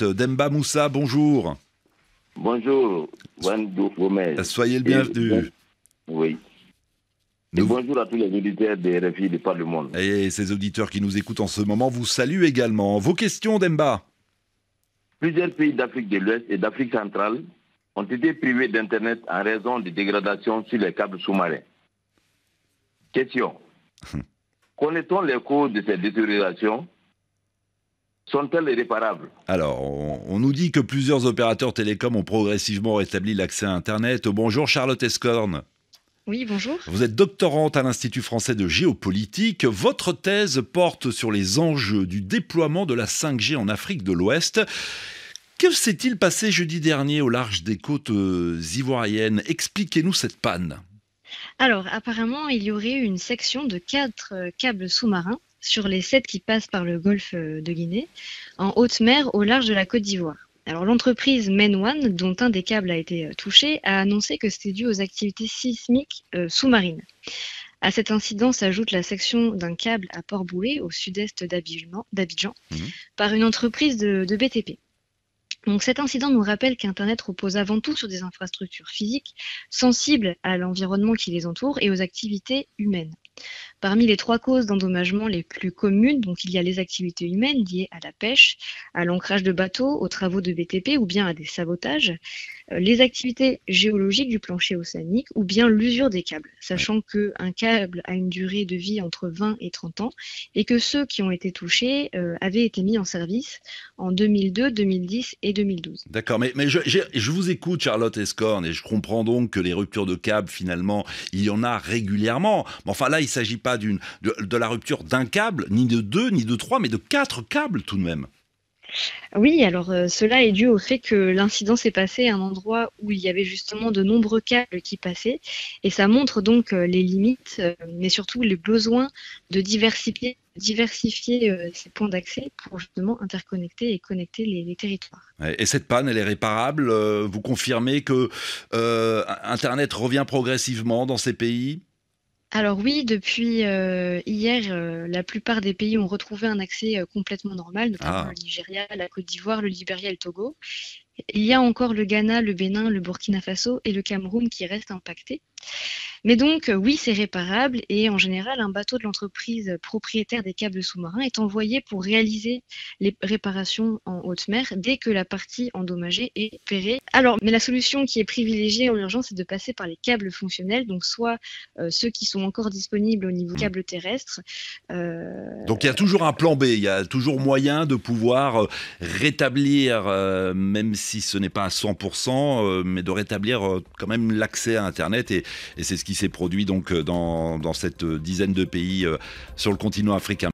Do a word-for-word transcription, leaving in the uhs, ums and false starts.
Charlotte. Demba Moussa, bonjour. Bonjour, Wendou Gomes. Soyez le bienvenu. Oui. Et bonjour à tous les auditeurs des R F I de Parle-Monde. Et ces auditeurs qui nous écoutent en ce moment vous saluent également. Vos questions, Demba? Plusieurs pays d'Afrique de l'Ouest et d'Afrique centrale ont été privés d'Internet en raison de dégradations sur les câbles sous-marins. Question. Connaît-on les causes de ces détériorations? Sont-elles réparables? Alors, on, on nous dit que plusieurs opérateurs télécoms ont progressivement rétabli l'accès à Internet. Bonjour Charlotte Escorne. Oui, bonjour. Vous êtes doctorante à l'Institut français de géopolitique. Votre thèse porte sur les enjeux du déploiement de la cinq G en Afrique de l'Ouest. Que s'est-il passé jeudi dernier au large des côtes ivoiriennes? Expliquez-nous cette panne. Alors, apparemment, il y aurait une section de quatre câbles sous-marins sur les sept qui passent par le golfe de Guinée, en haute mer au large de la Côte d'Ivoire. Alors l'entreprise Main One, dont un des câbles a été touché, a annoncé que c'était dû aux activités sismiques euh, sous-marines. À cet incident s'ajoute la section d'un câble à Port-Bouet, au sud-est d'Abidjan, mmh. par une entreprise de, de B T P. Donc cet incident nous rappelle qu'Internet repose avant tout sur des infrastructures physiques sensibles à l'environnement qui les entoure et aux activités humaines. Parmi les trois causes d'endommagement les plus communes, donc il y a les activités humaines liées à la pêche, à l'ancrage de bateaux, aux travaux de B T P ou bien à des sabotages, les activités géologiques du plancher océanique ou bien l'usure des câbles, sachant qu'un câble a une durée de vie entre vingt et trente ans et que ceux qui ont été touchés euh, avaient été mis en service en deux mille deux, deux mille dix et deux mille douze. D'accord, mais, mais je, je, je vous écoute Charlotte Escorne et je comprends donc que les ruptures de câbles finalement il y en a régulièrement, mais enfin là il ne s'agit pas de, de la rupture d'un câble, ni de deux, ni de trois, mais de quatre câbles tout de même. Oui, alors euh, cela est dû au fait que l'incident s'est passé à un endroit où il y avait justement de nombreux câbles qui passaient et ça montre donc euh, les limites euh, mais surtout les besoins de diversifier, diversifier euh, ces points d'accès pour justement interconnecter et connecter les, les territoires. Et cette panne, elle est réparable? Vous confirmez que euh, Internet revient progressivement dans ces pays? Alors oui, depuis euh, hier, euh, la plupart des pays ont retrouvé un accès euh, complètement normal, notamment ah. le Nigeria, la Côte d'Ivoire, le Libéria et le Togo. Il y a encore le Ghana, le Bénin, le Burkina Faso et le Cameroun qui restent impactés. Mais donc, euh, oui, c'est réparable et en général, un bateau de l'entreprise propriétaire des câbles sous-marins est envoyé pour réaliser les réparations en haute mer dès que la partie endommagée est repérée. Alors, mais la solution qui est privilégiée en urgence, c'est de passer par les câbles fonctionnels, donc soit euh, ceux qui sont encore disponibles au niveau câble terrestre. Euh... Donc il y a toujours un plan B, il y a toujours moyen de pouvoir rétablir, euh, même si ce n'est pas à cent pour cent, euh, mais de rétablir euh, quand même l'accès à Internet. Et, et c'est ce qui s'est produit donc dans, dans cette dizaine de pays euh, sur le continent africain.